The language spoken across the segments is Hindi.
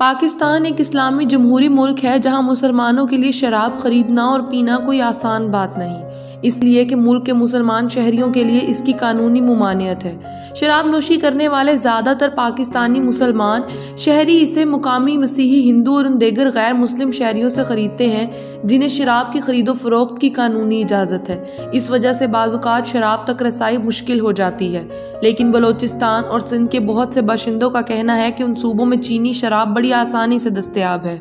पाकिस्तान एक इस्लामी जमहूरी मुल्क है जहां मुसलमानों के लिए शराब खरीदना और पीना कोई आसान बात नहीं, इसलिए कि मुल्क के मुसलमान शहरियों के लिए इसकी कानूनी ममानियत है। शराब नोशी करने वाले ज़्यादातर पाकिस्तानी मुसलमान शहरी इसे मुकामी मसीही, हिंदू और दीगर गैर मुस्लिम शहरियों से ख़रीदते हैं जिन्हें शराब की खरीदो फरोख्त की कानूनी इजाज़त है। इस वजह से बाज़ात शराब तक रसाई मुश्किल हो जाती है। लेकिन बलोचिस्तान और सिंध के बहुत से बाशिंदों का कहना है कि उन सूबों में चीनी शराब बड़ी आसानी से दस्तयाब है।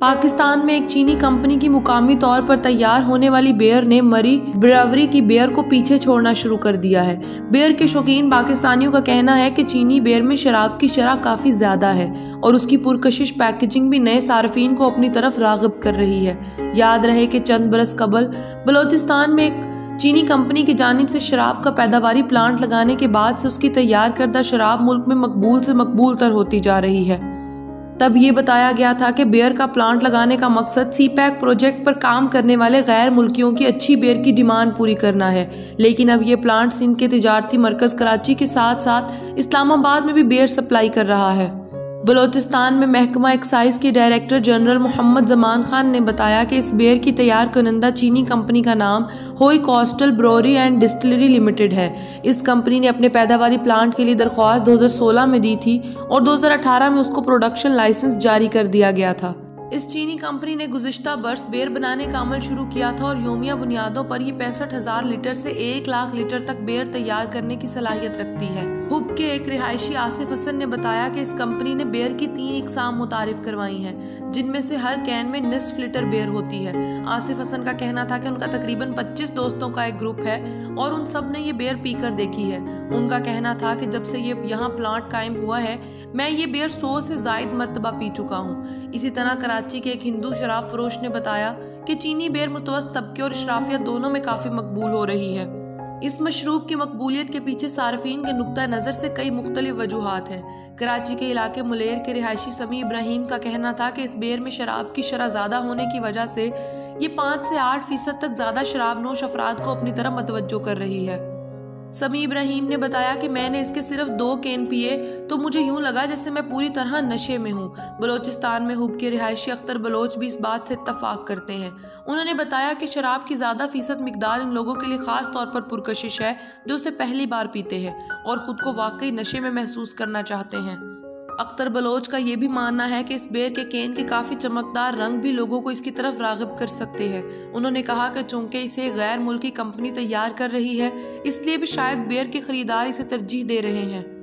पाकिस्तान में एक चीनी कंपनी की मुकामी तौर पर तैयार होने वाली बियर ने मरी ब्रेवरी की बियर को पीछे छोड़ना शुरू कर दिया है। बियर के शौकीन पाकिस्तानियों का कहना है कि चीनी बियर में शराब की शरह काफ़ी ज़्यादा है और उसकी पुरकशिश पैकेजिंग भी नए सार्फिन को अपनी तरफ राग़िब कर रही है। याद रहे कि चंद बरस कबल बलोचिस्तान में एक चीनी कंपनी की जानिब से शराब का पैदावारी प्लांट लगाने के बाद से उसकी तैयार करदा शराब मुल्क में मकबूल से मकबूल तर होती जा रही है। तब ये बताया गया था कि बियर का प्लांट लगाने का मकसद सीपैक प्रोजेक्ट पर काम करने वाले गैर मुल्कियों की अच्छी बियर की डिमांड पूरी करना है, लेकिन अब ये प्लांट सिंध के तिजारती मरकज़ कराची के साथ साथ इस्लामाबाद में भी बियर सप्लाई कर रहा है। बलोचिस्तान में महकमा एक्साइज के डायरेक्टर जनरल मोहम्मद जमान खान ने बताया कि इस बियर की तैयार कुनंदा चीनी कंपनी का नाम होई coastal brewery and distillery limited है। इस कंपनी ने अपने पैदावारी प्लांट के लिए दरख्वास्त 2016 में दी थी और 2018 में उसको प्रोडक्शन लाइसेंस जारी कर दिया गया था। इस चीनी कंपनी ने गुज़िश्ता बर्स बेर बनाने का अमल शुरू किया था और योमिया बुनियादों पर ये 65,000 लीटर से 1,00,000 लीटर तक बेर तैयार करने की सलाहियत रखती है। हुब के एक रिहायशी आसिफ हसन ने बताया कि इस कंपनी ने बेर की 3 इकसाम मुतारिफ करवाई हैं, जिनमें से हर कैन में निसफ लीटर बेर होती है। आसिफ हसन का कहना था कि उनका तकरीबन 25 दोस्तों का एक ग्रुप है और उन सब ने ये बेर पीकर देखी है। उनका कहना था कि जब से ये यहाँ प्लांट कायम हुआ है, मैं ये बेर 100 से जायद मरतबा पी चुका हूँ। इसी तरह कराची के एक हिंदू शराब फरोश ने बताया कि चीनी बेर मुतवस्त तबके और इशराफिया दोनों में काफ़ी मकबूल हो रही है। इस मशरूब की मकबूलियत के पीछे सार्फिन के नुक्ता नज़र से कई मुख्तलिफ वजूहात हैं। कराची के इलाके मुलेर के रिहायशी समी इब्राहिम का कहना था कि इस बेर में शराब की शरह ज़्यादा होने की वजह से ये 5 से 8% तक ज़्यादा शराब नोश अफराद को अपनी तरफ मतवज्जो कर रही है। समी इब्राहिम ने बताया कि मैंने इसके सिर्फ 2 कैन पिए तो मुझे यूं लगा जैसे मैं पूरी तरह नशे में हूं। बलोचिस्तान में हुब के रिहायशी अख्तर बलोच भी इस बात से इत्तफाक करते हैं। उन्होंने बताया कि शराब की ज़्यादा फ़ीसद मिकदार इन लोगों के लिए ख़ास तौर पर पुरकशिश है जो उसे पहली बार पीते हैं और ख़ुद को वाकई नशे में महसूस करना चाहते हैं। अख्तर बलोच का ये भी मानना है कि इस बेर के केन के काफ़ी चमकदार रंग भी लोगों को इसकी तरफ राग़िब कर सकते हैं। उन्होंने कहा कि चूंकि इसे गैर मुल्की कंपनी तैयार कर रही है, इसलिए भी शायद बेर के ख़रीदार इसे तरजीह दे रहे हैं।